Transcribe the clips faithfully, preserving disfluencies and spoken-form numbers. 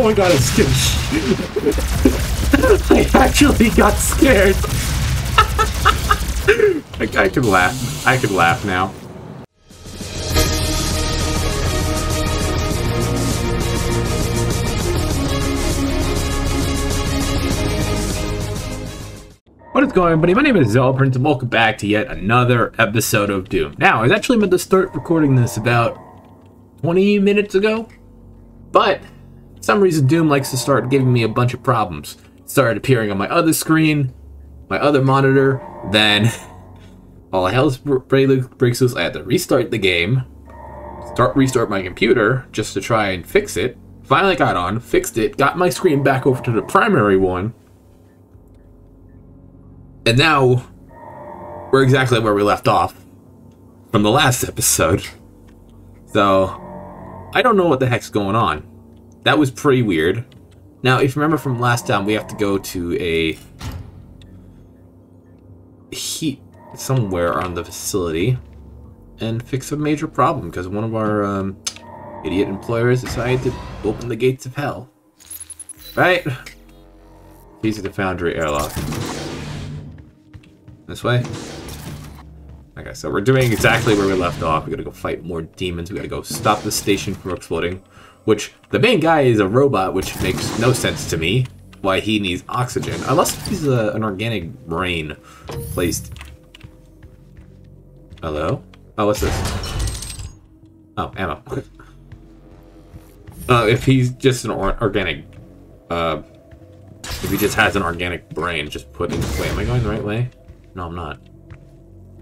Oh my god, I'm scared. I actually got scared. I, I could laugh. I could laugh now. What is going on, everybody? My name is ZealetPrince, and welcome back to yet another episode of Doom. Now, I was actually meant to start recording this about twenty minutes ago, but for some reason Doom likes to start giving me a bunch of problems. It started appearing on my other screen, my other monitor, then all hell breaks loose. I had to restart the game, start restart my computer just to try and fix it. Finally got on, fixed it, got my screen back over to the primary one. And now, we're exactly where we left off from the last episode. So, I don't know what the heck's going on. That was pretty weird. Now, if you remember from last time, we have to go to a heat somewhere on the facility and fix a major problem, because one of our um, idiot employers decided to open the gates of hell. Right? These are the foundry airlock. This way. Okay, so we're doing exactly where we left off. We gotta go fight more demons. We gotta go stop the station from exploding. Which, the main guy is a robot, which makes no sense to me. Why he needs oxygen. Unless he's a, an organic brain placed... Hello? Oh, what's this? Oh, ammo. uh, if he's just an or organic... Uh, if he just has an organic brain, just put in... Wait, am I going the right way? No, I'm not.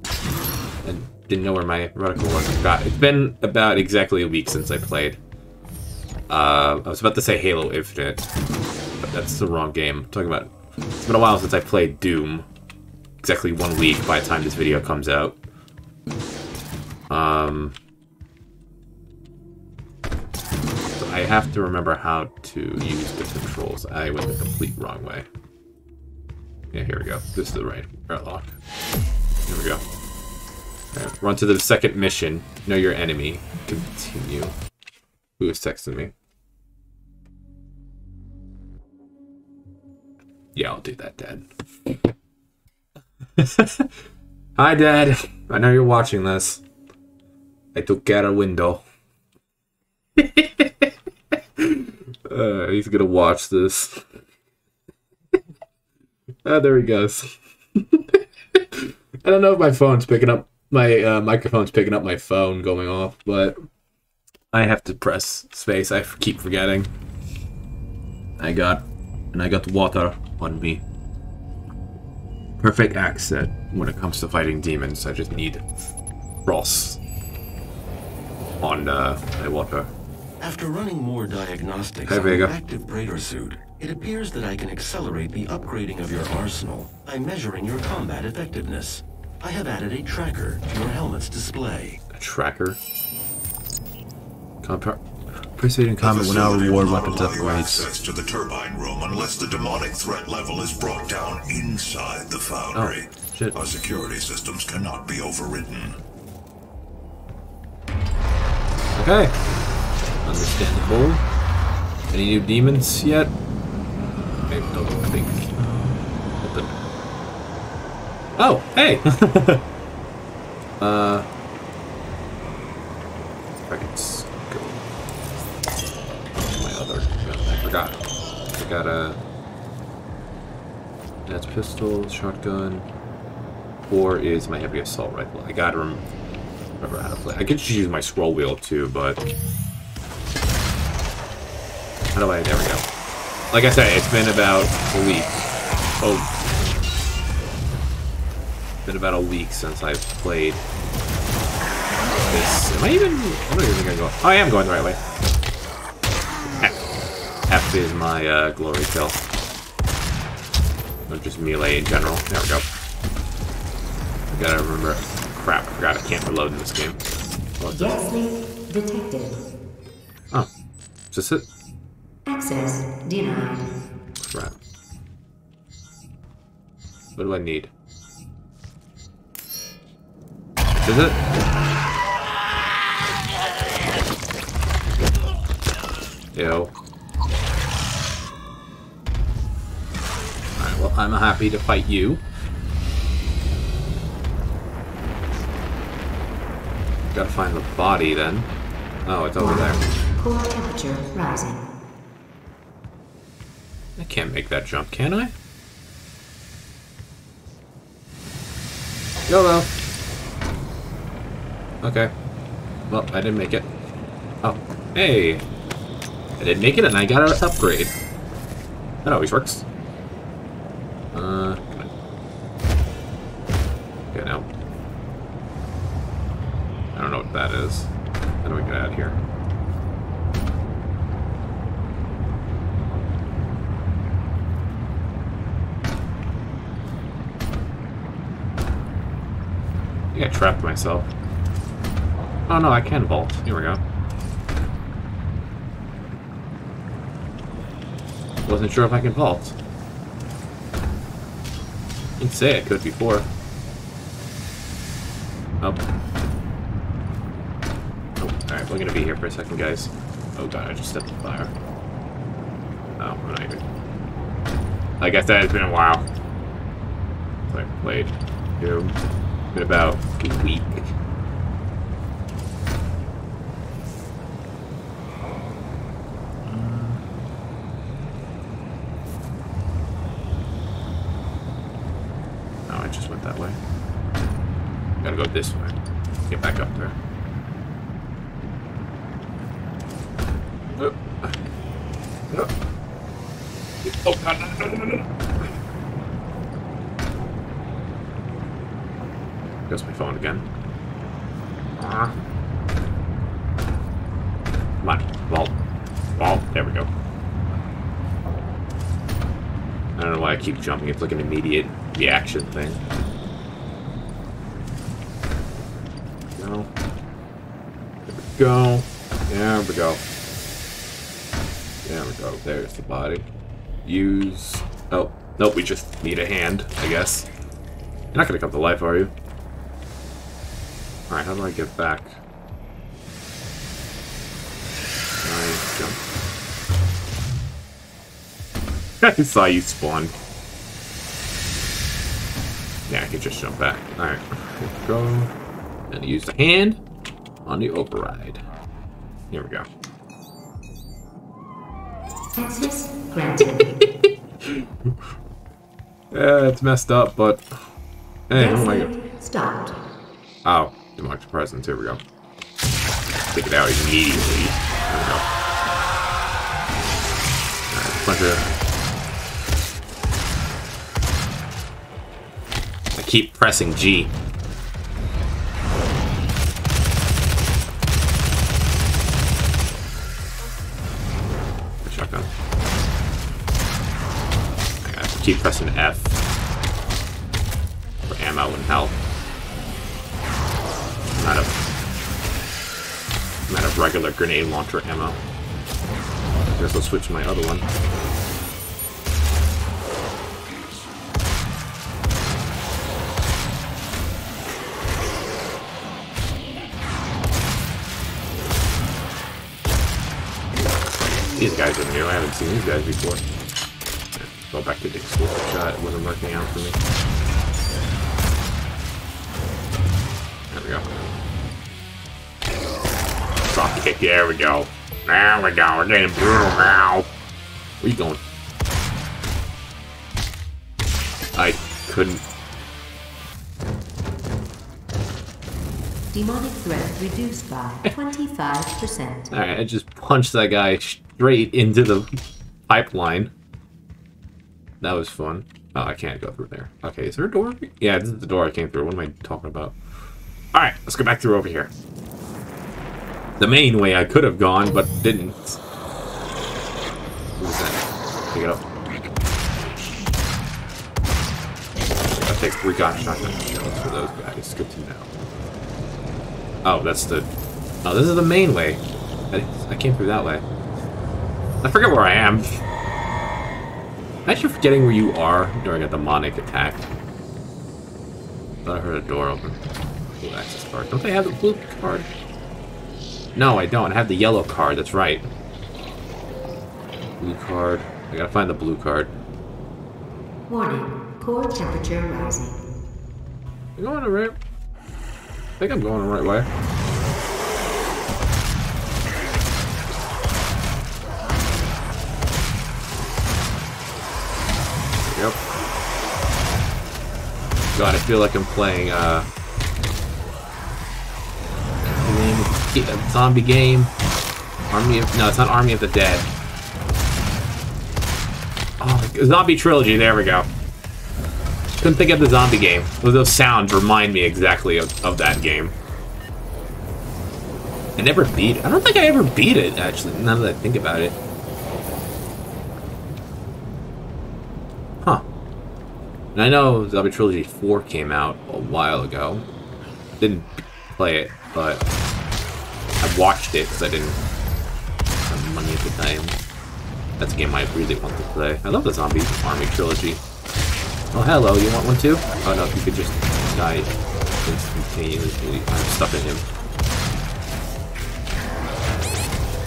I didn't know where my reticle was. God, it's been about exactly a week since I played. Uh, I was about to say Halo Infinite, but that's the wrong game. I'm talking about... It's been a while since I played Doom. Exactly one week by the time this video comes out. Um... So I have to remember how to use the controls. I went the complete wrong way. Yeah, here we go. This is the right airlock. Here we go. Right, run to the second mission. Know your enemy. Continue. Who is texting me? Yeah, I'll do that, Dad. Hi, Dad. I know you're watching this. I took out a window. uh, he's gonna watch this. Oh, there he goes. I don't know if my phone's picking up, my uh, microphone's picking up my phone going off, but I have to press space. I keep forgetting. I got, and I got water on me. Perfect accent when it comes to fighting demons. I just need frost on uh, my water. After running more diagnostics on the active Praetor suit, it appears that I can accelerate the upgrading of your arsenal by measuring your combat effectiveness. I have added a tracker to your helmet's display. A tracker? Compa Precision combat will now reward weapons upgrades. Access to the turbine room unless the demonic threat level is brought down inside the foundry. Oh, shit. Our security systems cannot be overridden. Okay. Understandable. Any new demons yet? I don't think. Oh, hey! uh. I can go. My other. I forgot. I got a. That's pistol, shotgun. Or is my heavy assault rifle? I gotta rem remember how to play. I could just use my scroll wheel too, but. How do I. There we go. Like I said, it's been about a week. Oh. It's been about a week since I've played this. Am I even... I'm not even going to go... Oh, I am going the right way. F. F is my uh, glory kill. Or just melee in general. There we go. I gotta remember... Crap, I forgot I can't reload in this game. Gaslink detected. Oh. Is this it? Access denied. Crap. What do I need? Is it? Ew. I'm happy to fight you. Gotta find the body then. Oh, it's over there. Core temperature rising. I can't make that jump, can I? YOLO! Okay. Well, I didn't make it. Oh, hey! I didn't make it and I got an upgrade. That always works. Uh, come on. Okay, now. I don't know what that is. How do we get out of here? I think I trapped myself. Oh no, I can vault. Here we go. Wasn't sure if I can vault. I didn't say I could before. Oh. Alright, we're gonna be here for a second, guys. Oh god, I just stepped in fire. No, we're not even. I guess that has been a while. So I played Doom. It's been about a week. No, I just went that way. Gotta go this way. Get back up there. Oh. Oh god, no, no, no, no, no. Goes my phone again. Ah. Come on, vault. Vault, there we go. I don't know why I keep jumping, it's like an immediate reaction thing. No. There we go. There we go. There we go. There's the body. Use... Oh. Nope, we just need a hand, I guess. You're not gonna come to life, are you? Alright, how do I get back? Nice jump. I saw you spawn. Yeah, I could just jump back. Alright. Here we go. And use the hand on the override. Here we go. Access granted. Yeah, it's messed up, but hey, oh my god. Stopped. Oh, demonic presence. Here we go. Take it out immediately. There we go. Alright, bunch of. I keep pressing G. Keep pressing F for ammo and health. I'm out of, I'm out of regular grenade launcher ammo. I guess I'll switch to my other one. These guys are new. I haven't seen these guys before. Go back to the explosive shot, it wasn't working out for me. There we go. Drop kick, there we go. There we go, we're getting brutal now. Where you going? I couldn't. Demonic threat reduced by twenty-five percent. Alright, I just punched that guy straight into the pipeline. That was fun. Oh, I can't go through there. Okay, is there a door? Yeah, this is the door I came through. What am I talking about? Alright, let's go back through over here. The main way I could have gone, but didn't. What was that? Pick it up. I'll take recon shotgun shells for those guys. Good to know. Oh, that's the... Oh, this is the main way. I, I came through that way. I forget where I am. Imagine forgetting where you are during a demonic attack. Thought I heard a door open. Blue access card. Don't they have the blue card? No, I don't. I have the yellow card. That's right. Blue card. I gotta find the blue card. Warning, core temperature rising. You going the right? I think I'm going the right way. Yep. God, I feel like I'm playing uh, a zombie game. Army of no, it's not Army of the Dead. Zombie Trilogy, there we go. Couldn't think of the zombie game. Those sounds remind me exactly of, of that game. I never beat it. I don't think I ever beat it, actually, now that I think about it. Huh. And I know Zombie Trilogy four came out a while ago. Didn't play it, but I watched it because I didn't have money at the time. That's a game I really want to play. I love the Zombie Army Trilogy. Oh, hello, you want one too? Oh no, you could just die instantaneously. I'm stuck in him.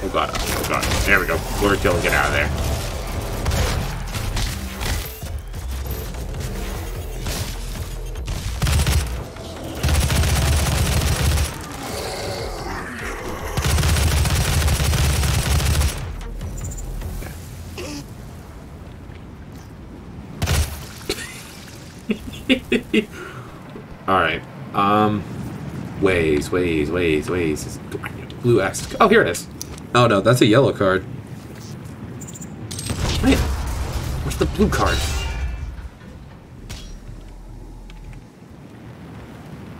Oh god, oh god. There we go. Glory kill and get out of there. Alright, um, ways, ways, ways, ways, blue X, oh, here it is. Oh no, that's a yellow card. Wait, what's the blue card?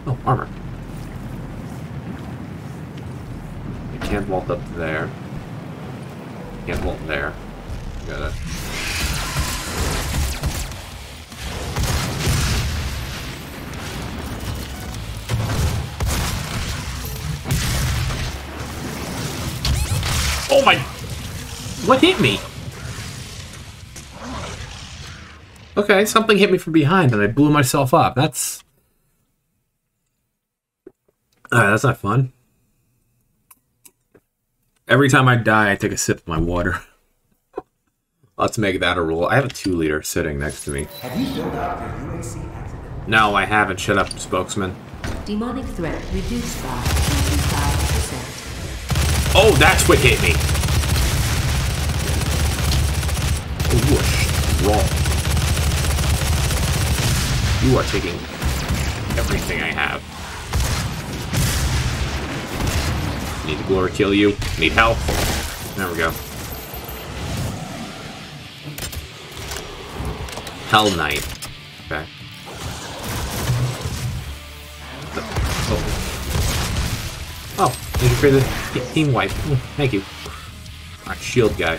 Oh, armor. I can't vault up there. Can't vault there. Gotta... Oh my... What hit me? Okay, something hit me from behind and I blew myself up. That's... Uh, that's not fun. Every time I die, I take a sip of my water. Let's make that a rule. I have a two liter sitting next to me. Have you filled out your U A C accident? No, I haven't. Shut up, spokesman. Demonic threat reduced by... Oh, that's what hit me. Oh, you are strong. You are taking everything I have. Need to glory kill you. Need help. There we go. Hellknight. Okay. Oh. Oh. Need to create the team wipe. Thank you. Our shield guy.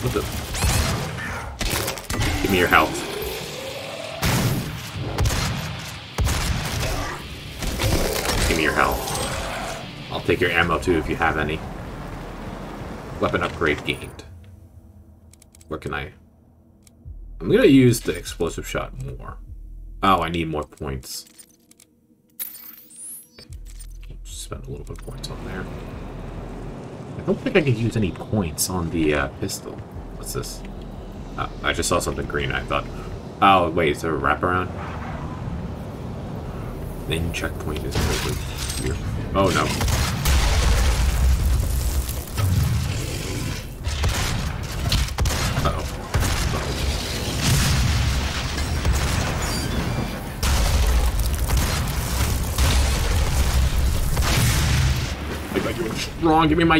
What the? Give me your health. Give me your health. I'll take your ammo too if you have any. Weapon upgrade gained. Where can I? I'm gonna use the explosive shot more. Oh, I need more points. Just spend a little bit of points on there. I don't think I could use any points on the uh, pistol. What's this? Oh, I just saw something green. I thought, oh wait, is there a wraparound? Then checkpoint is over here. Oh no. Wrong, give me my...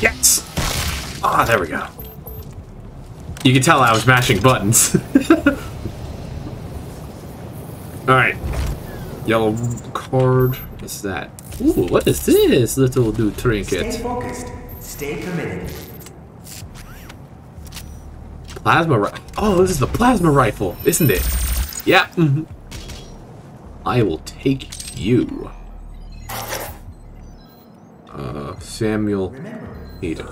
Yes! Ah, oh, there we go. You can tell I was mashing buttons. Alright. Yellow card. What's that? Ooh, what is this little dude trinket? Stay focused. Stay committed. Plasma rifle. Oh, this is the plasma rifle, isn't it? Yeah. Mm-hmm. I will take you. Uh, Samuel Hayden.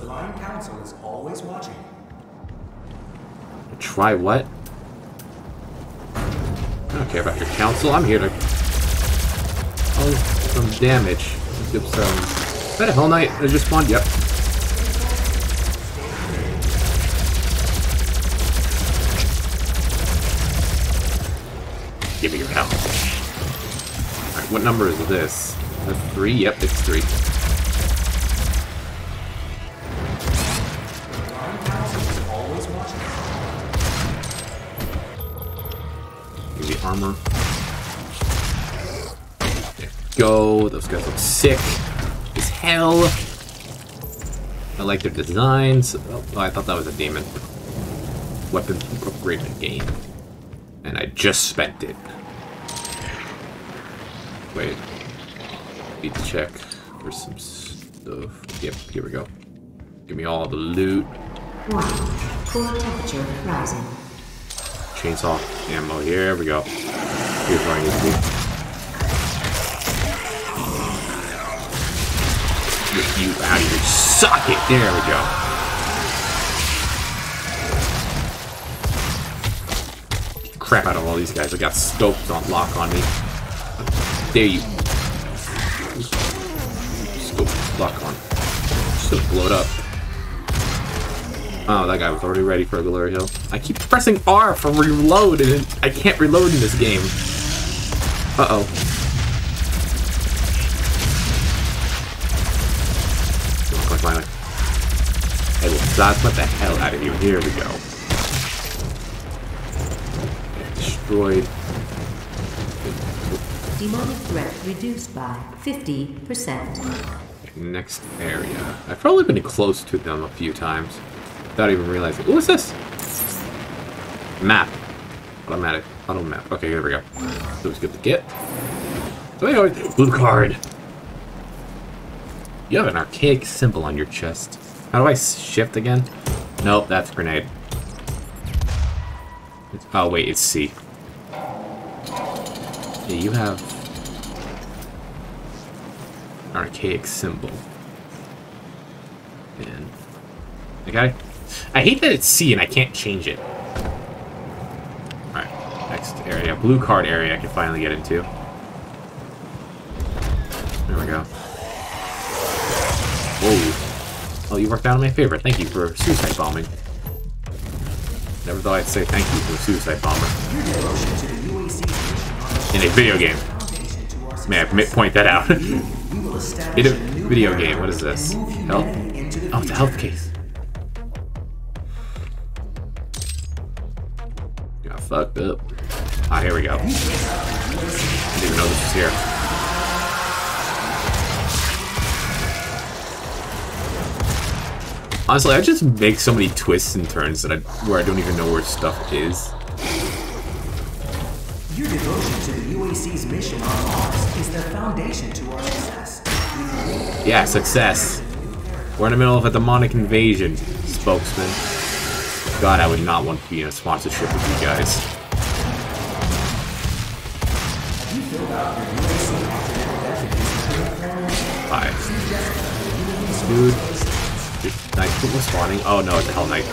Try what? I don't care about your council. I'm here to cause some damage. Yep, so. Is that a Hellknight that just spawned? Yep. Give me your hell. Alright, what number is this? A three? Yep, it's three. Give me armor. There we go. Those guys look sick as hell. I like their designs. Oh, I thought that was a demon. Weapon upgrade the game. And I just spent it. Wait. Need to check for some stuff. Yep, here we go. Give me all the loot. One. Core temperature rising. Chainsaw ammo. Here we go. Here's what I need to do. You out of your socket. There we go. Crap out of all these guys. I got scopes on lock on me. There you. Scope lock on. Just gonna blow it up. Oh, that guy was already ready for a glory hill. I keep pressing R for reload and I can't reload in this game. Uh-oh. Finally. Hey, well, that's what the hell out of you. Here we go. Destroyed. Demonic threat reduced by fifty percent. Next area. I've probably been close to them a few times without even realizing. What's this? Map. Automatic. Auto map. Okay, here we go. That was good to get. So anyway, blue card. You have an archaic symbol on your chest. How do I shift again? Nope, that's grenade. It's, oh wait, it's C. Yeah, you have an archaic symbol. And okay. I hate that it's C and I can't change it. Alright, next area. Blue card area I can finally get into. There we go. Whoa. Oh, you worked out in my favor. Thank you for suicide bombing. Never thought I'd say thank you to a suicide bomber in a video game. May I point that out? In a video game, what is this? Health? Oh, it's a health case. Got fucked up. Ah, here we go. I didn't even know this was here. Honestly, I just make so many twists and turns that I, where I don't even know where stuff is. Your devotion to the U A C's mission on Mars is the foundation to our success. Yeah, success. We're in the middle of a demonic invasion, spokesman. God, I would not want to be in a sponsorship with you guys. Five. Dude. Nice, people spawning. Oh no, it's a Hellknight.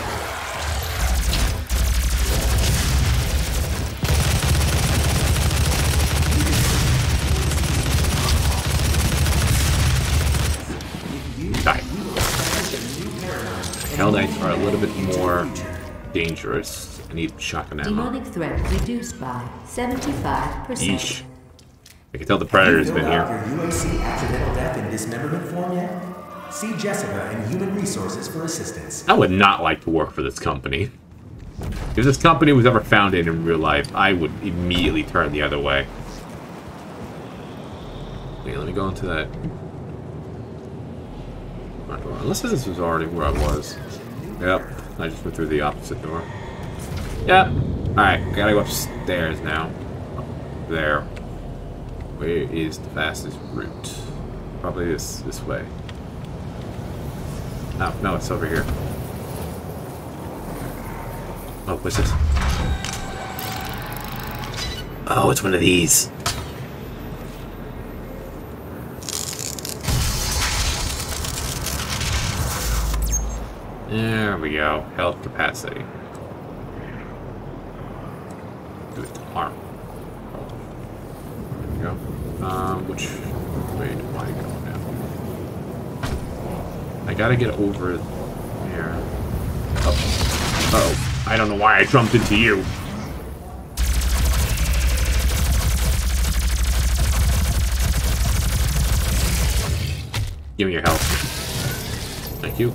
Die. Hellknights are a little bit more dangerous. I need shotgun ammo. Demonic threat reduced by seventy-five percent. Yeesh. I can tell the Predator's been here. U A C accidental death and dismemberment form yet? See Jessica and Human Resources for assistance. I would not like to work for this company. If this company was ever founded in real life, I would immediately turn the other way. Wait, let me go into that. Unless this was already where I was. Yep, I just went through the opposite door. Yep. Alright, I gotta go upstairs now. Up there. Where is the fastest route? Probably this this way. Oh, no, it's over here. Oh, what's this? Oh, it's one of these. There we go. Health capacity. Do it to arm. There we go. Um, which way do I go now? I gotta get over there. Uh-oh. Uh-oh. I don't know why I jumped into you. Give me your help. Thank you.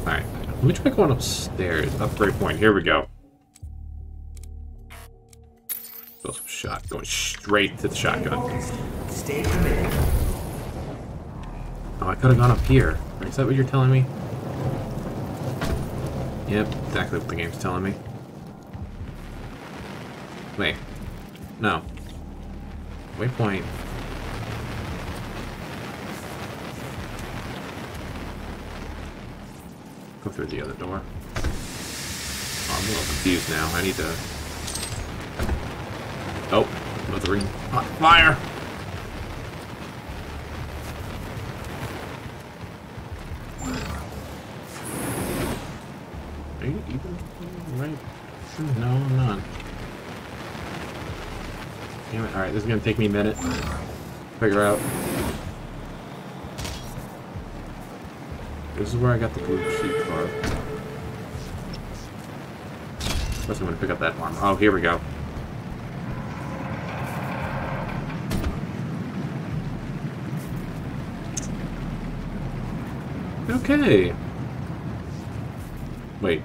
Alright. Let me try going upstairs. Upgrade point. Here we go. Shot going straight to the shotgun. Stay committed. Oh, I could have gone up here. Is that what you're telling me? Yep, exactly what the game's telling me. Wait. No. Waypoint. Go through the other door. Oh, I'm a little confused now. I need to... Oh, another ring. Hot fire! Are you even right? No, I'm not. Damn it. Alright, this is gonna take me a minute. Figure out. This is where I got the blue sheep car. Plus, I'm gonna pick up that armor. Oh, here we go. Okay. Wait.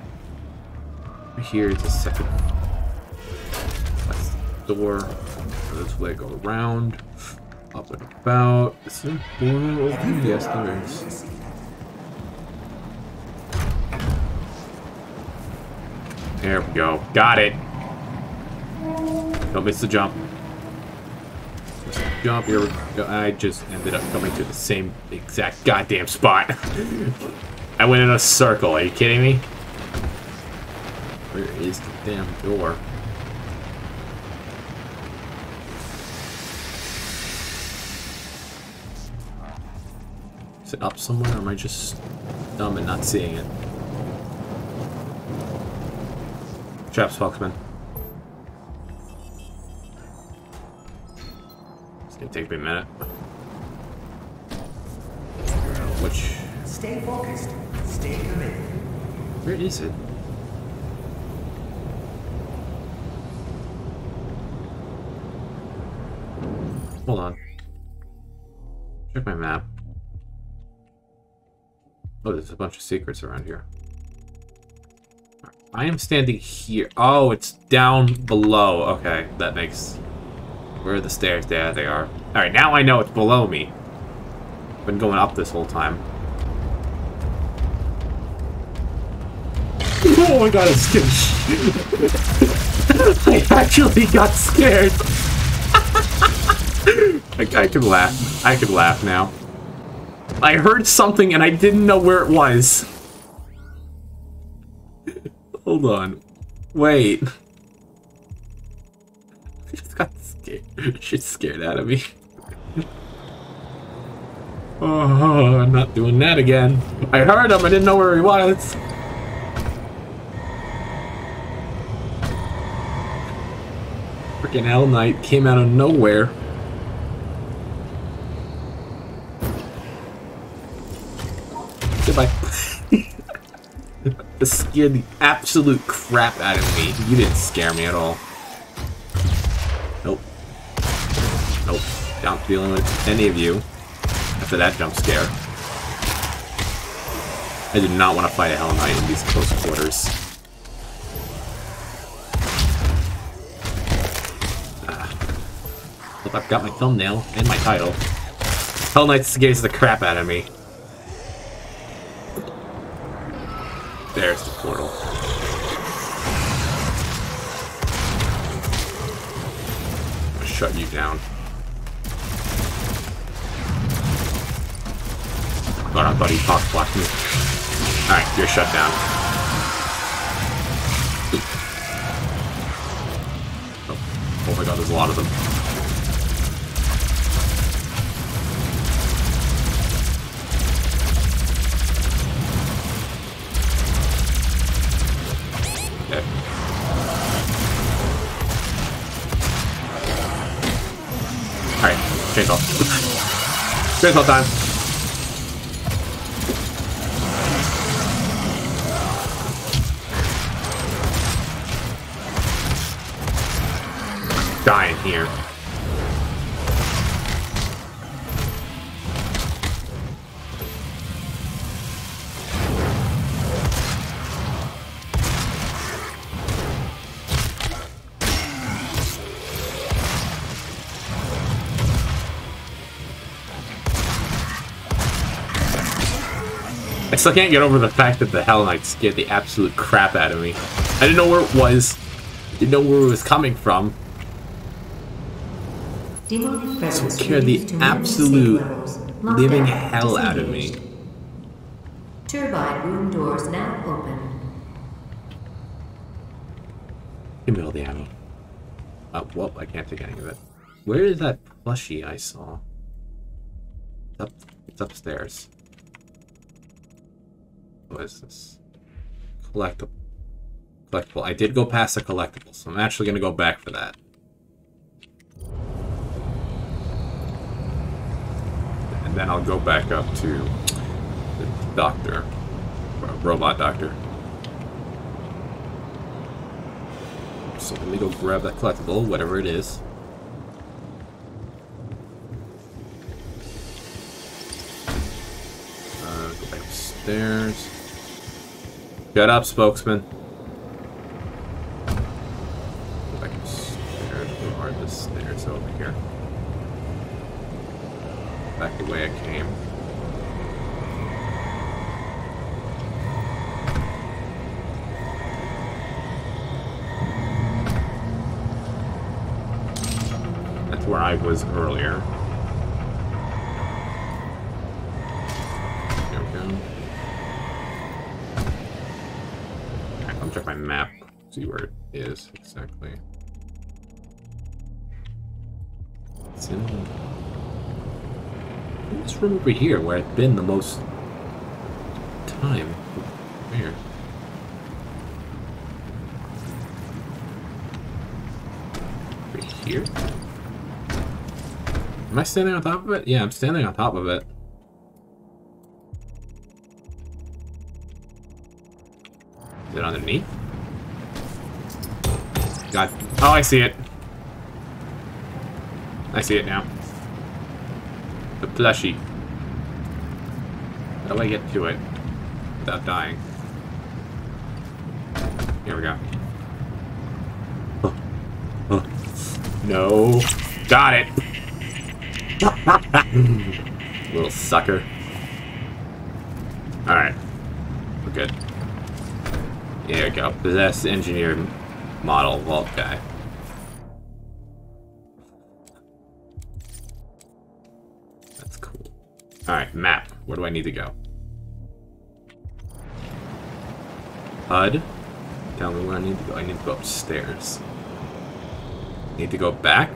Here is a second. That's the door. This way, go around. Up and about. Is there a door over here? Yes, there is. There we go. Got it. Don't miss the jump. Jump here. I just ended up coming to the same exact goddamn spot. I went in a circle. Are you kidding me? Where is the damn door? Is it up somewhere, or am I just dumb and not seeing it? Chaps, Foxman. Take me a minute. Which? Stay focused. Stay committed. Where is it? Hold on. Check my map. Oh, there's a bunch of secrets around here. I am standing here. Oh, it's down below. Okay, that makes. Where are the stairs? There they are. Alright, now I know it's below me. I've been going up this whole time. Oh my god, I'm scared. I actually got scared. I, I could laugh. I could laugh now. I heard something and I didn't know where it was. Hold on. Wait. I just got she's scared out of me. Oh, I'm not doing that again. I heard him, I didn't know where he was. Freaking Hellknight came out of nowhere. Goodbye. That scared the absolute crap out of me. You didn't scare me at all. Nope, not dealing with any of you after that jump scare. I do not want to fight a Hell Knight in these close quarters. Ah. Well, I've got my thumbnail and my title. Hell Knight scares the crap out of me. There's the portal. I'm gonna shut you down. Hold on, buddy. Fox blocked me. Alright, you're shut down. Oh. Oh my god, there's a lot of them. Okay. Alright, chainsaw. Chainsaw time. dying here. I still can't get over the fact that the Hellknight scared the absolute crap out of me. I didn't know where it was. Didn't know where it was coming from. So it scared the absolute living hell out of me. Turbine room doors now open. Give me all the ammo. Oh, whoop, I can't take any of it. Where is that plushie I saw? It's up, it's upstairs. What is this? Collectible. Collectible. I did go past the collectible, so I'm actually going to go back for that. And then I'll go back up to the doctor. Robot doctor. So let me go grab that collectible, whatever it is. Uh, go back upstairs. Shut up, spokesman. Go back upstairs. Where are the stairs over here? Back the way I came. That's where I was earlier. Check my map, see where it is exactly. It's in, in this room over here where I've been the most time. Here. Over here? Am I standing on top of it? Yeah, I'm standing on top of it. Is it underneath? God. Oh, I see it. I see it now. The plushie. How do I get to it without dying? Here we go. Huh. Huh. No. Got it! Little sucker. Alright. We're good. There we go. Possess engineer model vault guy. That's cool. Alright, map. Where do I need to go? H U D. Tell me where I need to go. I need to go upstairs. Need to go back.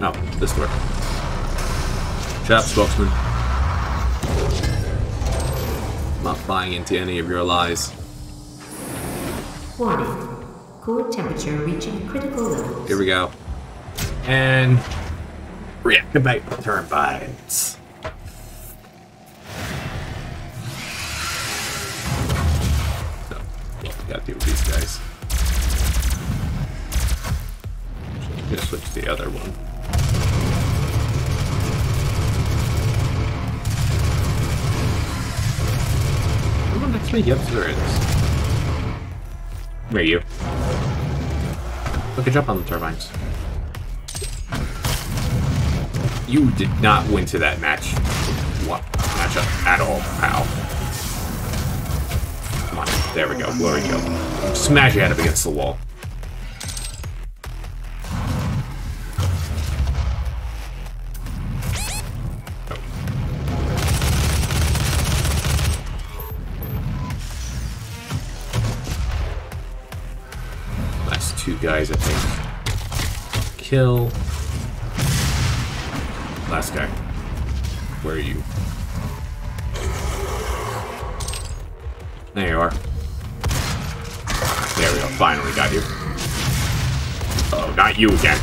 No, this door. Shut up, spokesman. Not buying into any of your lies. Warning. Core temperature reaching critical levels. Here we go. And reactivate the turbines. So, what we gotta do with these guys. Actually, I'm gonna switch to the other one. Yep, there it is. Where are you? Look, I jump on the turbines. You did not win to that match. What? Matchup at all, pal. Come on, there we go. Where are you? Smash your head up against the wall. Guys, I think. Kill. Last guy. Where are you? There you are. There we go. Finally got you. Uh oh, not you again.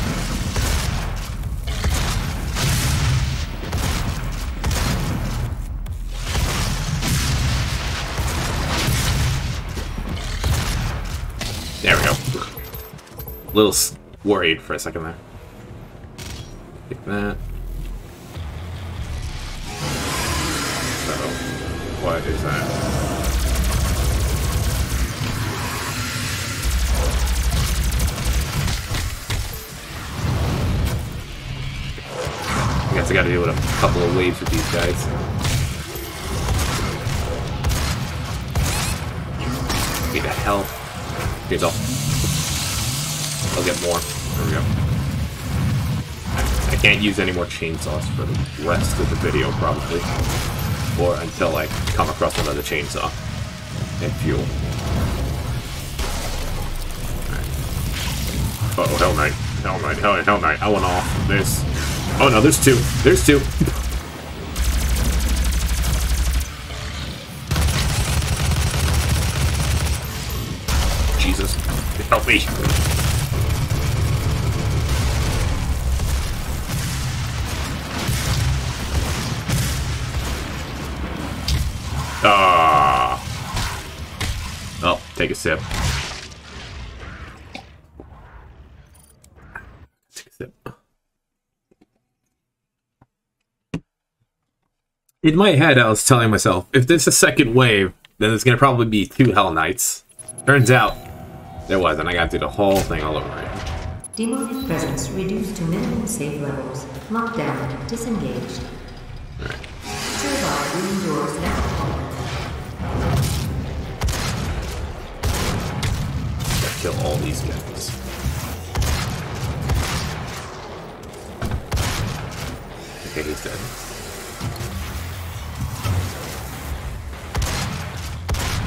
little worried for a second there. Take that. So, what is that? I guess I gotta deal with a couple of waves with these guys. Need a health. Here's all. I'll get more. There we go. I can't use any more chainsaws for the rest of the video, probably. Or until I come across another chainsaw. And fuel. Alright. Uh oh, Hellknight. Hellknight, Hellknight, Hellknight. I want off this. Oh no, there's two. There's two. Jesus. Help me. Ah. Oh, take a sip. Take a sip. In my head, I was telling myself, if there's a second wave, then there's gonna probably be two Hell Knights. Turns out, there wasn't. I got to do the whole thing all over again. Demoted presence reduced to minimum safe levels. Lockdown disengaged. Alright. Survive room doors now. Gotta kill all these guys. Okay, he's dead.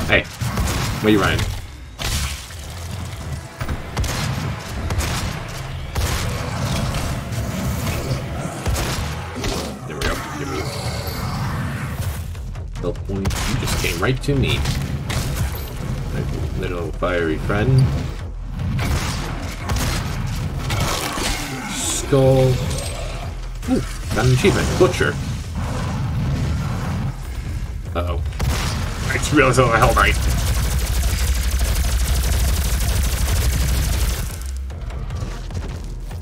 Hey, where you running? There we go. Give me health point. You just came right to me, my little fiery friend. Skull. Ooh, got an achievement. Butcher. Uh oh. I just realized I'm a Hell Knight.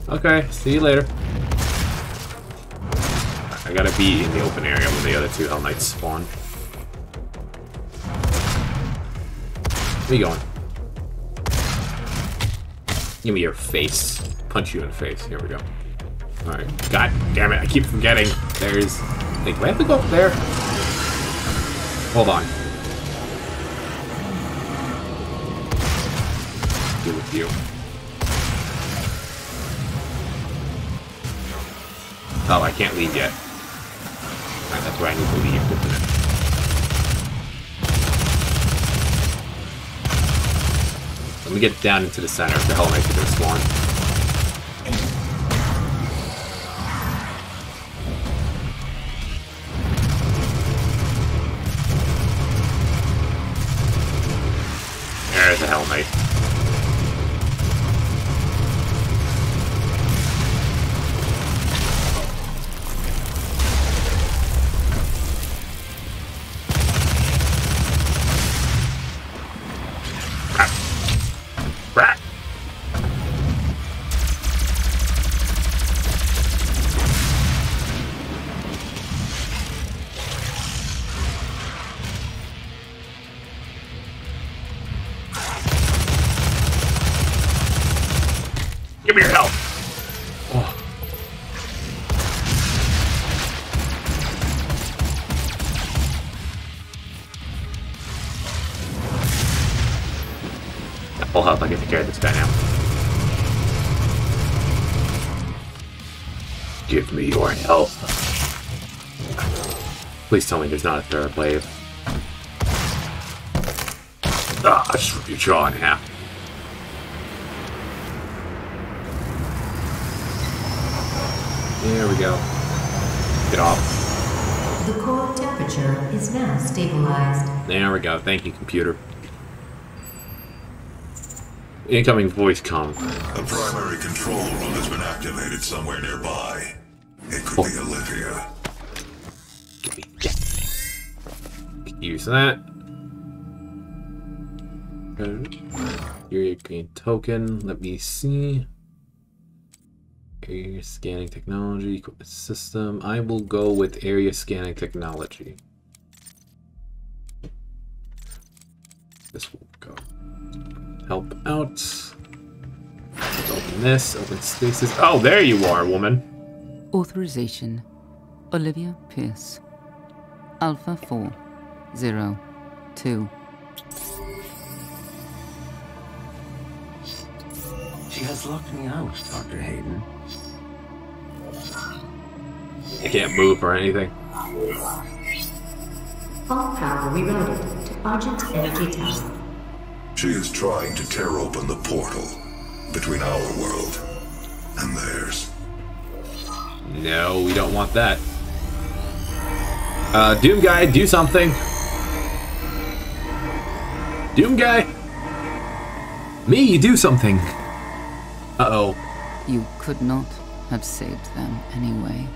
Okay, see you later. I gotta be in the open area when the other two Hell Knights spawn. Where you going? Give me your face. Punch you in the face. Here we go. Alright. God damn it, I keep forgetting. There's... I think we have to go up there. Hold on. With you. Oh, I can't leave yet. Alright, that's where I need to leave, isn't it? Let me get down into the center if the Hell Knights are gonna spawn. There's a Hell Knight. Up. I get to carry this guy now. Give me your help. Please tell me there's not a third wave. Ah, I just ripped your jaw in half. There we go. Get off. The core temperature is now stabilized. There we go. Thank you, computer. Incoming voice comm. A primary control room has been activated somewhere nearby. It could oh. be Olivia. Give me that. Use that. Area green token. Let me see. Area scanning technology, equipment system. I will go with area scanning technology. This will go. Help out. Let's open this. Open stasis. Oh, there you are, woman. Authorization. Olivia Pierce. Alpha four zero two. She has locked me out, Doctor Hayden. I can't move or anything. All power rerouted to Argent Energy Tower. She is trying to tear open the portal between our world and theirs. No, we don't want that. Uh, Doomguy, do something. Doomguy! Me, do something! Uh-oh. You could not have saved them anyway.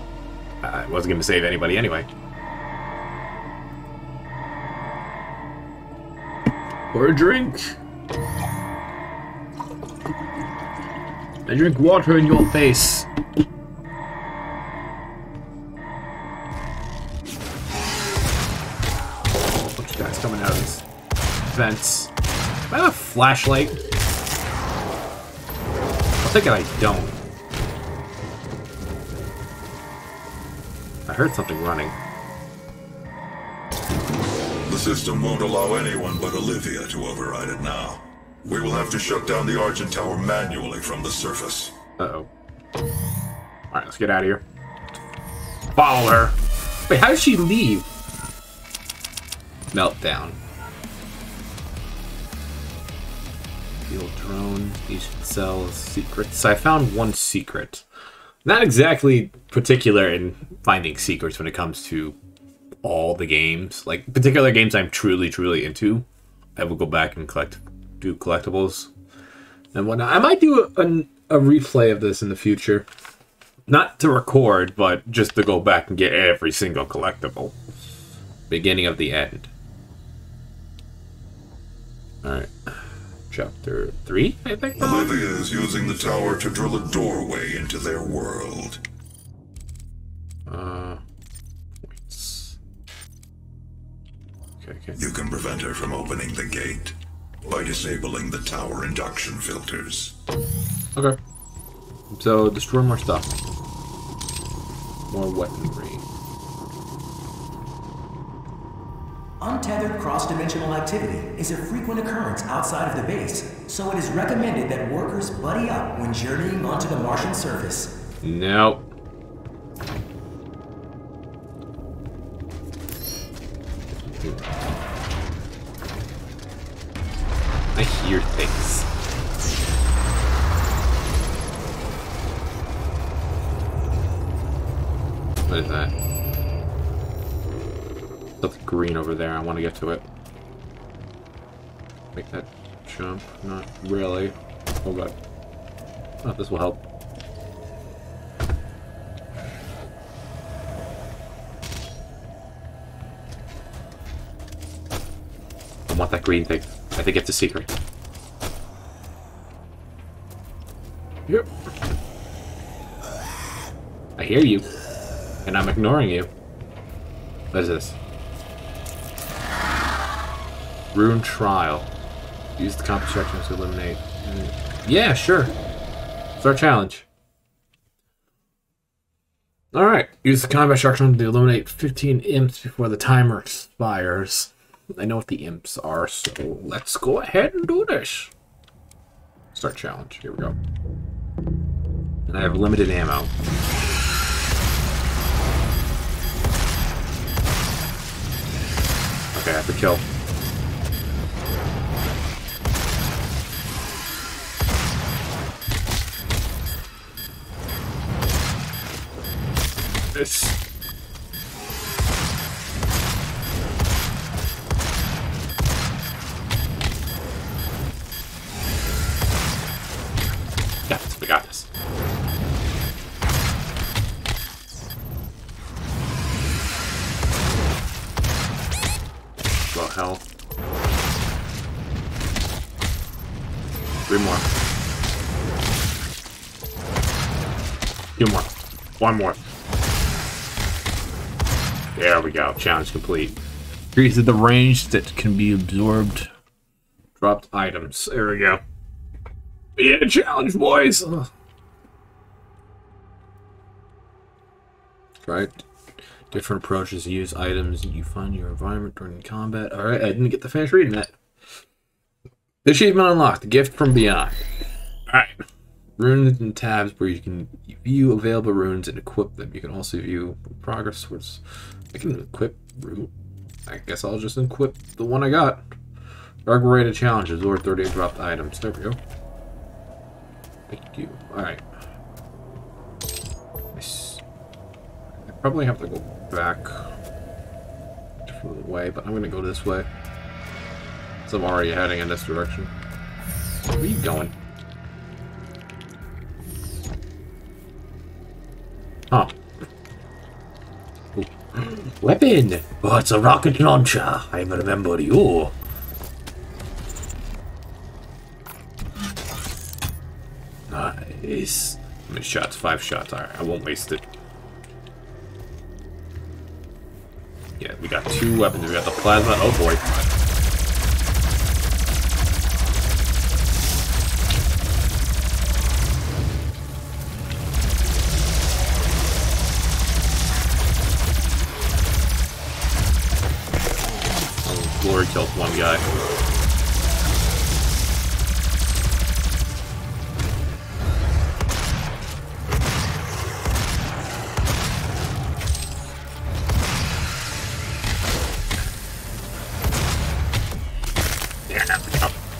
I wasn't going to save anybody anyway. Or a drink. I drink water in your face. Oh, a bunch of guys coming out of these vents. Do I have a flashlight? I'm thinking I don't. I heard something running. The system won't allow anyone but Olivia to override it now. We will have to shut down the Argent Tower manually from the surface. Uh-oh. Alright, let's get out of here. Follow her. Wait, how did she leave? Meltdown. Drone, ancient cells, secrets. So I found one secret. Not exactly particular in finding secrets when it comes to all the games. Like particular games I'm truly, truly into. I will go back and collect, do collectibles and whatnot. I might do a, a, a replay of this in the future. Not to record, but just to go back and get every single collectible. Beginning of the end. Alright. Chapter three, I think. Olivia is using the tower to drill a doorway into their world. Uh, points. Okay, okay. You can prevent her from opening the gate by disabling the tower induction filters. Okay. So destroy more stuff. More weaponry. Untethered cross-dimensional activity is a frequent occurrence outside of the base, so it is recommended that workers buddy up when journeying onto the Martian surface. Nope. I hear things. What is that? Something green over there. I want to get to it. Make that jump. Not really. Oh god. Oh, this will help. I want that green thing. I think it's a secret. Yep. I hear you. And I'm ignoring you. What is this? Rune Trial. Use the constructions to eliminate. Yeah, sure. It's our challenge. Alright. Use the combat instruction to eliminate fifteen imps before the timer expires. I know what the imps are, so let's go ahead and do this. Start challenge. Here we go. And I have limited ammo. Okay, I have to kill. This. Got this, we got this. Well, hell. Three more. Two more. One more. There we go. Challenge complete. Increase the range that can be absorbed. Dropped items. There we go. Yeah, challenge, boys! Ugh. Right. Different approaches use items that you find in your environment during combat. Alright, I didn't get to finish reading that. The achievement unlocked. Gift from Beyond. Alright. Runes and tabs where you can view available runes and equip them. You can also view progress towards... I can equip... I guess I'll just equip the one I got. Dark rated challenges. Or thirty dropped items. There we go. Thank you. Alright. I probably have to go back a different way, but I'm gonna go this way. So I'm already heading in this direction. Where are you going? Huh. Ooh. Weapon! Oh, it's a rocket launcher. I remember you. Nice. How many shots? Five shots. Alright, I won't waste it. Yeah, we got two weapons. We got the plasma. Oh boy. Oh, glory killed one guy.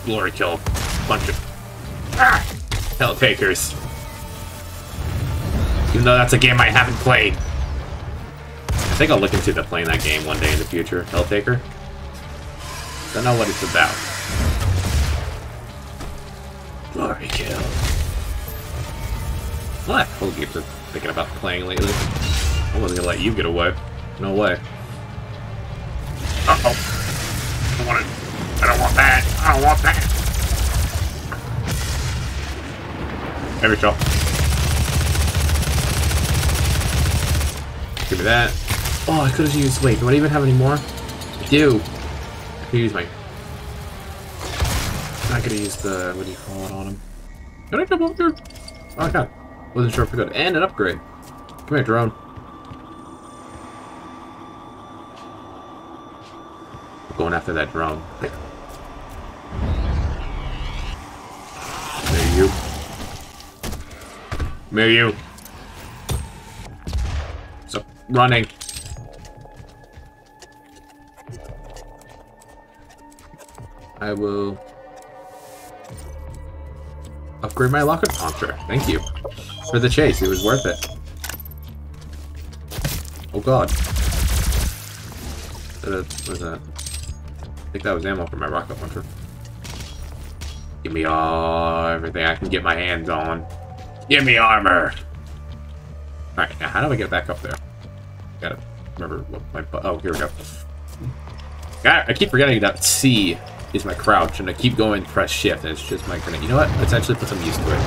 Glory kill. Bunch of ah! Helltakers. Even though that's a game I haven't played. I think I'll look into the playing that game one day in the future. Helltaker. Don't know what it's about. Glory kill. Well, that whole game's been thinking about playing lately. I wasn't gonna let you get away. No way. Uh oh. I wanted. I don't want that. I don't want that. Every shot. Give me that. Oh, I could have used. Wait, do I even have any more? I do. I could use my. I'm not gonna use the. What do you call it on him? Can I come up here? Oh god, wasn't sure if I could. And an upgrade. Come here, drone. I'm going after that drone. There. There you. There you. Stop running. I will upgrade my rocket launcher. Thank you for the chase. It was worth it. Oh god. What was that? I think that was ammo for my rocket launcher. Give me all everything I can get my hands on. Give me armor. All right, now how do I get back up there? Gotta remember what my bu oh here we go. God, I keep forgetting that C is my crouch, and I keep going press shift, and it's just my grenade. You know what? Let's actually put some use to it.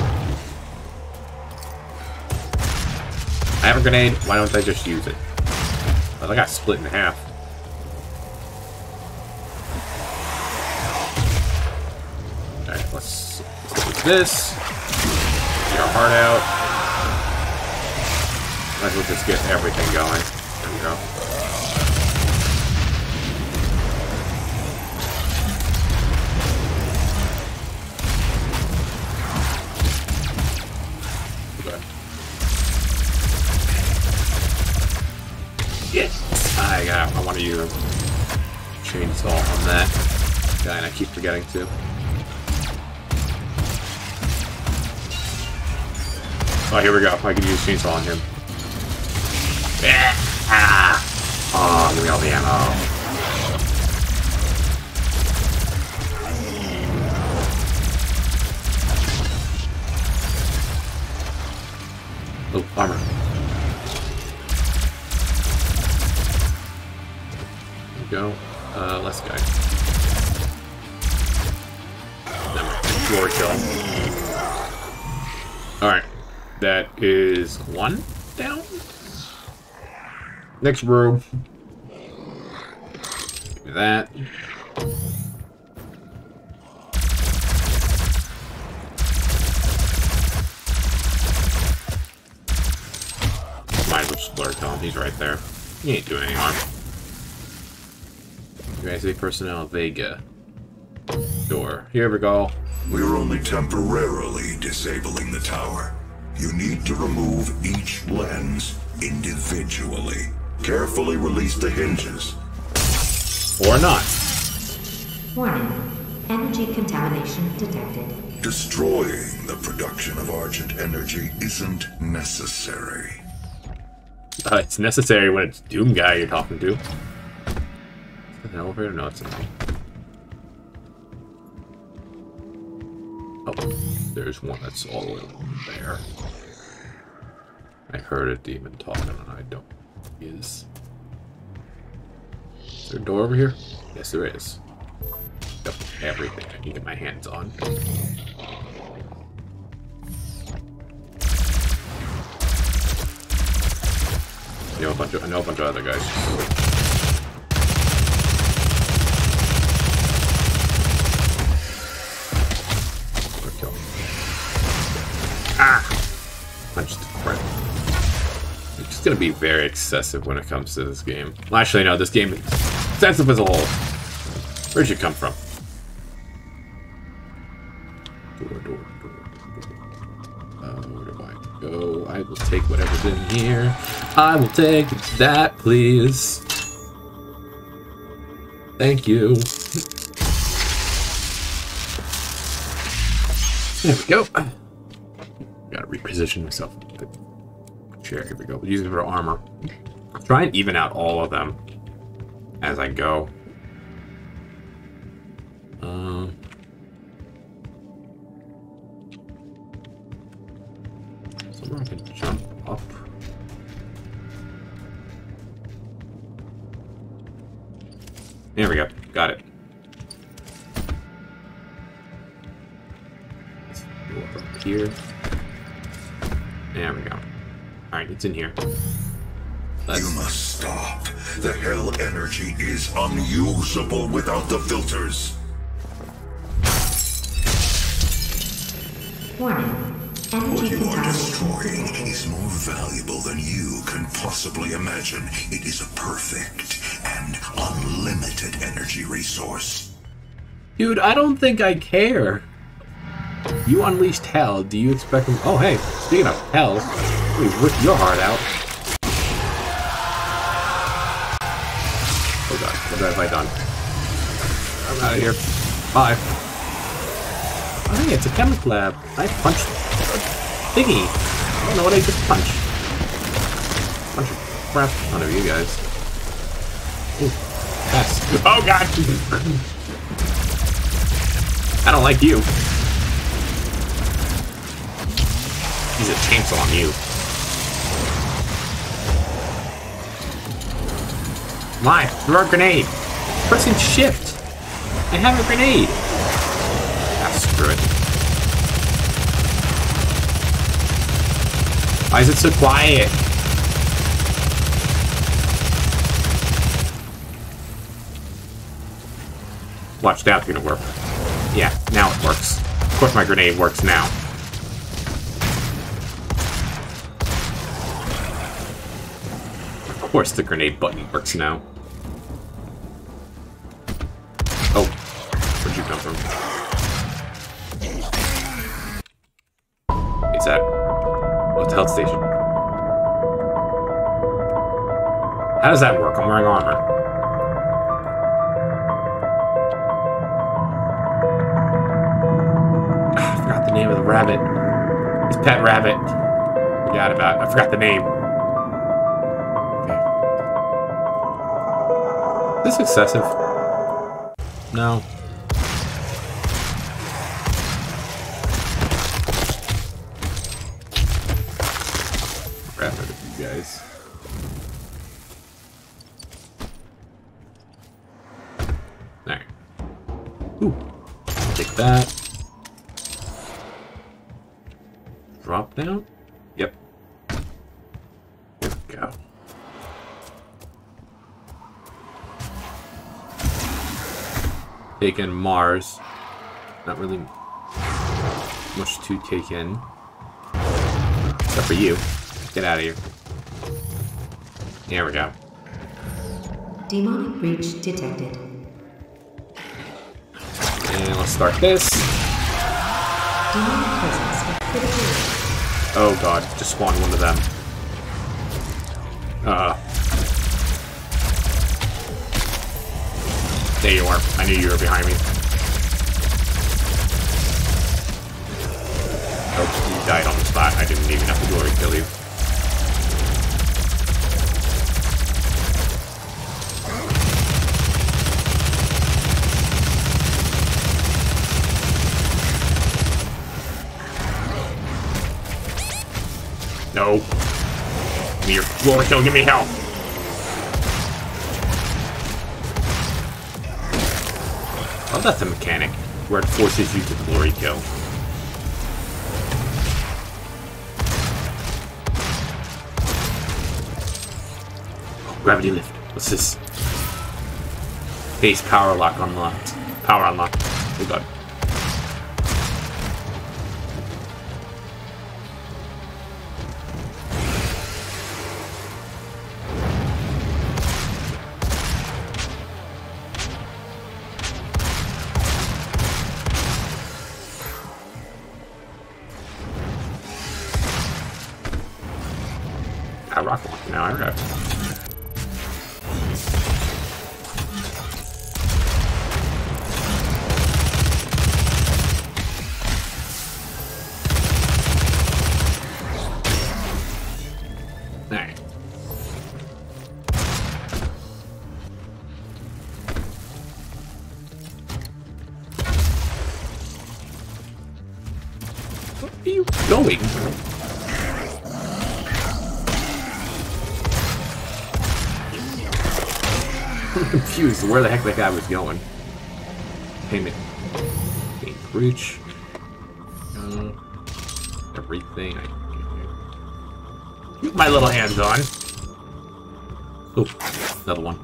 I have a grenade. Why don't I just use it? Well, I got split in half. Let's do this. Get our heart out. Might as well just get everything going. There we go. Yes! I got I want to use a chainsaw on that guy, and I keep forgetting to. Oh, here we go. I could use chainsaw on him. Yeah. Ah. Oh, give me all the ammo. Oh, armor. There we go. Uh, less guy. No. floor kill. Alright. That is one down. Next row. Give me that. Mine was just blur kill him. He's right there. He ain't doing any harm. Basic personnel, Vega. Door. Here we go. We're only temporarily disabling the tower. You need to remove each lens individually. Carefully release the hinges. Or not. Warning. Energy contamination detected. Destroying the production of Argent Energy isn't necessary. Uh, it's necessary when it's Doomguy you're talking to. Is that an elevator? No, it's not. Oh, there's one that's all the way over there. I heard a demon talking and I don't know who is. Is there a door over here? Yes, there is. Yep, everything I can get my hands on. I know a bunch of, I know a bunch of other guys. Kill. Ah! Punched the crap. It's just gonna be very excessive when it comes to this game. Well, actually, no, this game is excessive as a whole. Where'd you come from? Door, door, door. Uh, where do I go? I will take whatever's in here. I will take that, please. Thank you. There we go. Gotta reposition myself. Chair, here we go. We'll use it for armor. I'll try and even out all of them as I go. Um. Somewhere I can jump up. There we go. Got it. Let's go up here. There we go. Alright, it's in here. Let's... You must stop. The hell energy is unusable without the filters. What you are destroying is more valuable than you can possibly imagine. It is a perfect and unlimited energy resource. Dude, I don't think I care. You unleashed hell. Do you expect them? Oh, hey, speaking of hell, we rip your heart out. Oh god, what have I done? I'm out of here. Bye. Hey, it's a chemical lab. I punched a thingy. I don't know what I just punched. Bunch of crap out of you guys. Ooh, yes. Oh god! I don't like you. He's a chainsaw on you. My, throw a grenade. Pressing shift. I have a grenade. Ah, screw it. Why is it so quiet? Watch, that's gonna work. Yeah, now it works. Of course my grenade works now. Of course the grenade button works now. Oh, where'd you come from? It's at... what's the health station? How does that work? I'm wearing armor. Name of the rabbit. His pet rabbit. Forgot about it. I forgot the name. Okay. Is this excessive? No. Crap out of you guys. There. Ooh. Take that. drop down? Yep. There we go. Take in Mars. Not really much to take in. Except for you. Get out of here. There we go. Demonic breach detected. And let's start this. Demonic presence activated. Oh god, just spawned one of them. Uh. There you are. I knew you were behind me. Oh, you died on the spot. I didn't even have to glory kill you. No. Give me your glory kill, give me health. Oh, that's a mechanic where it forces you to glory kill. Oh, gravity lift. What's this? Base power lock unlocked. Power unlocked. Oh god. Where the heck that guy was going. Payment. Payment breach. Uh, everything I can do. Get my little hands on. Oh, another one.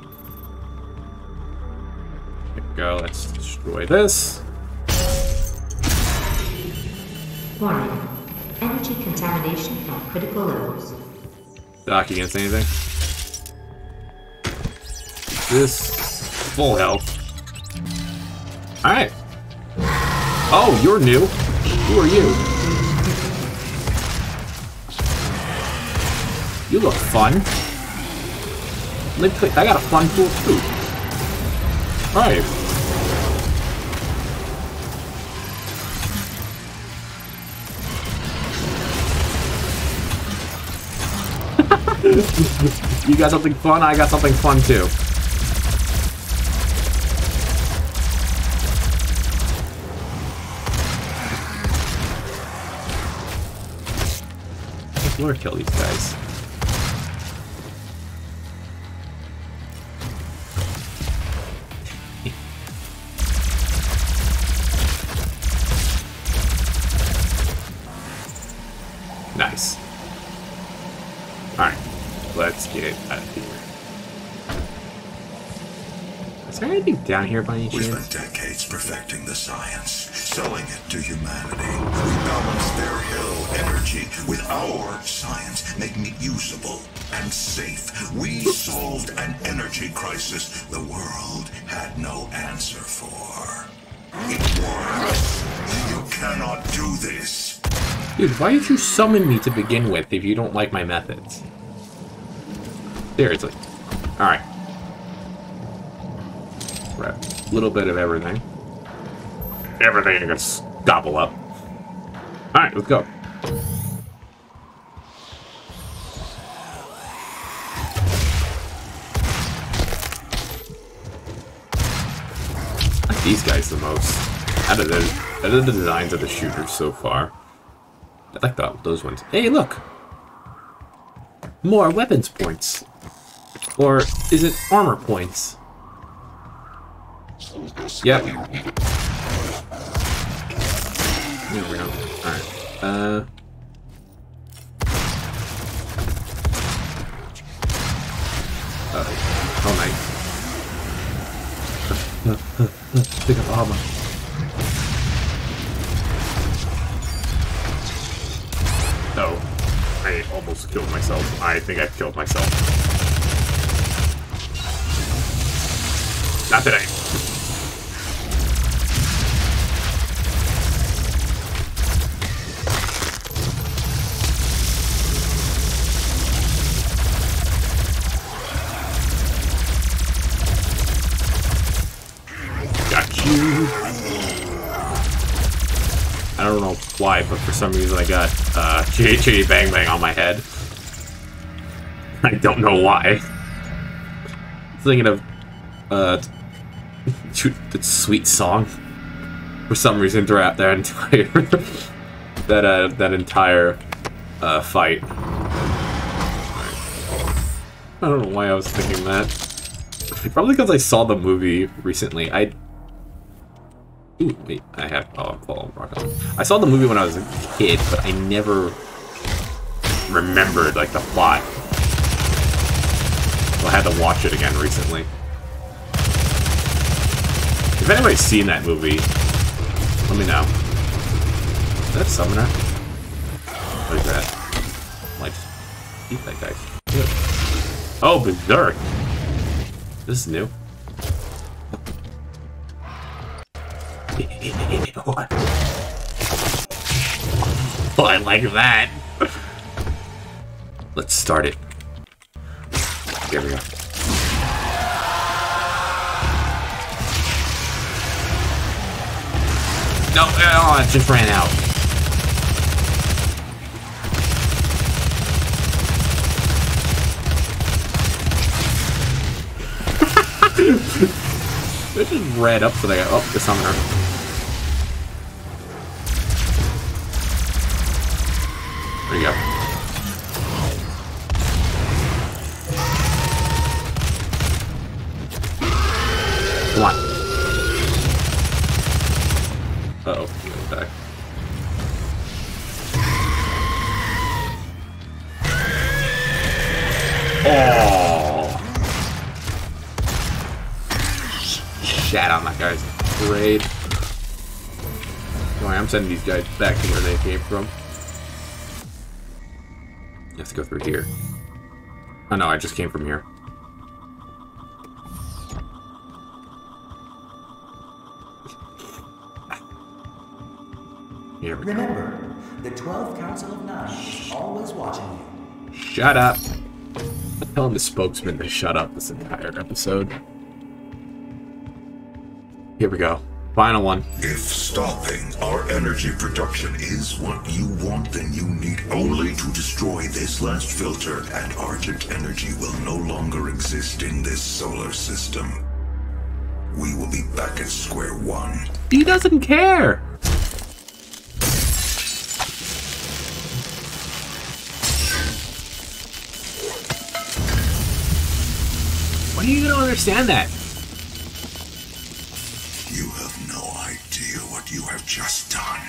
There we go. Let's destroy this. Warning. Energy contamination at critical levels. Doc against anything? This. Full health. Alright. Oh, you're new. Who are you? You look fun. I got a fun pool too. Alright. You got something fun, I got something fun too. Or kill these guys. Nice. Alright, let's get out of here. Is there anything down here by any chance? We spent decades perfecting the science. Selling it to humanity. We balance their hill energy with our science, making it usable and safe. We solved an energy crisis the world had no answer for. It works. You cannot do this. Dude, why did you summon me to begin with if you don't like my methods? Seriously. Alright. Grab a little bit of everything. Everything you're gonna gobble up. Alright, let's go. I like these guys the most. Out of those, out of the designs of the shooters so far. I like that, those ones. Hey, look! More weapons points. Or is it armor points? Yep. There we go. Alright. Uh armor. No. I almost killed myself. I think I killed myself. Not today. I don't know why, but for some reason I got uh, Chitty Chitty Bang Bang on my head. I don't know why. I'm thinking of uh, that sweet song. For some reason, throughout that entire that uh, that entire uh, fight. I don't know why I was thinking that. Probably because I saw the movie recently. I. Ooh, wait, I have. Oh, I'm falling rock on. I saw the movie when I was a kid, but I never remembered, like, the plot. So I had to watch it again recently. If anybody's seen that movie, let me know. Is that a summoner? What is that? Like, eat that guy. Oh, Berserk! This is new. Oh, I like that. Let's start it. Here we go. No, oh, it just ran out. It just ran up to the guy. Oh, the summoner. There you go. Come on. Uh-oh, you're gonna die. Oh! Shat on that guy's parade. Anyway, I'm sending these guys back to where they came from. I have to go through here. Oh no, I just came from here. Here we go. Remember, the twelfth Council of Nine is always watching you. Shut up. I'm telling the spokesman to shut up this entire episode. Here we go. Final one. If stopping our energy production is what you want, then you need only to destroy this last filter, and Argent Energy will no longer exist in this solar system. We will be back at square one. He doesn't care! When are you gonna understand that? Just done.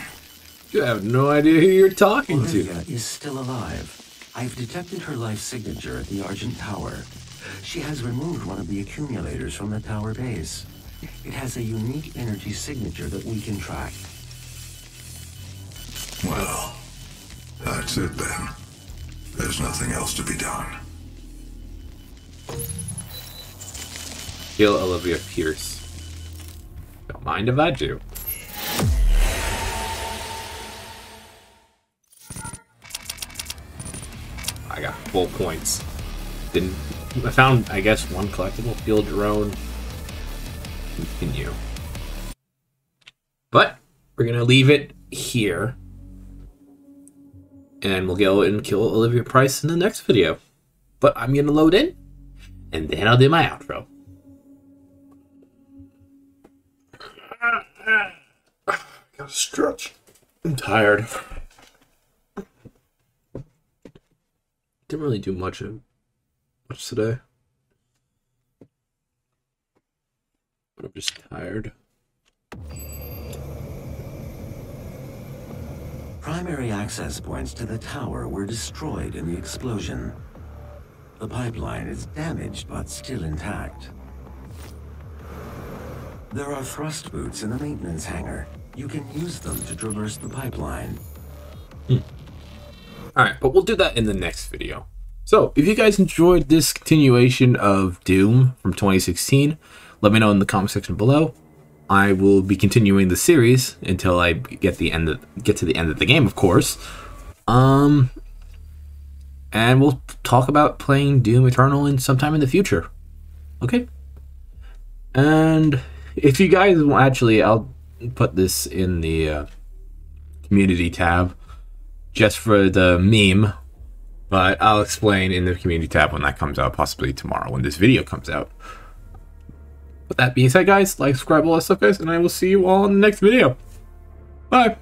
You have no idea who you're talking Olivia to. Is still alive. I've detected her life signature at the Argent Tower. She has removed one of the accumulators from the tower base. It has a unique energy signature that we can track. Well, that's it then. There's nothing else to be done. Kill Olivia Pierce. Don't mind if I do. I got full points. Didn't I found I guess one collectible field drone. Continue. But we're gonna leave it here. And we'll go and kill Olivia Price in the next video. But I'm gonna load in and then I'll do my outro. I gotta stretch. I'm tired. Didn't really do much of much today, but I'm just tired. Primary access points to the tower were destroyed in the explosion. The pipeline is damaged but still intact. There are thrust boots in the maintenance hangar. You can use them to traverse the pipeline. Hmm. Alright, but we'll do that in the next video. So, if you guys enjoyed this continuation of Doom from twenty sixteen, let me know in the comment section below. I will be continuing the series until I get the end of, get to the end of the game, of course. Um, and we'll talk about playing Doom Eternal in sometime in the future. Okay. And if you guys will, actually, I'll put this in the uh, community tab just for the meme, but I'll explain in the community tab when that comes out, possibly tomorrow when this video comes out. With that being said, guys, like, subscribe, all that stuff, guys, and I will see you all in the next video. Bye!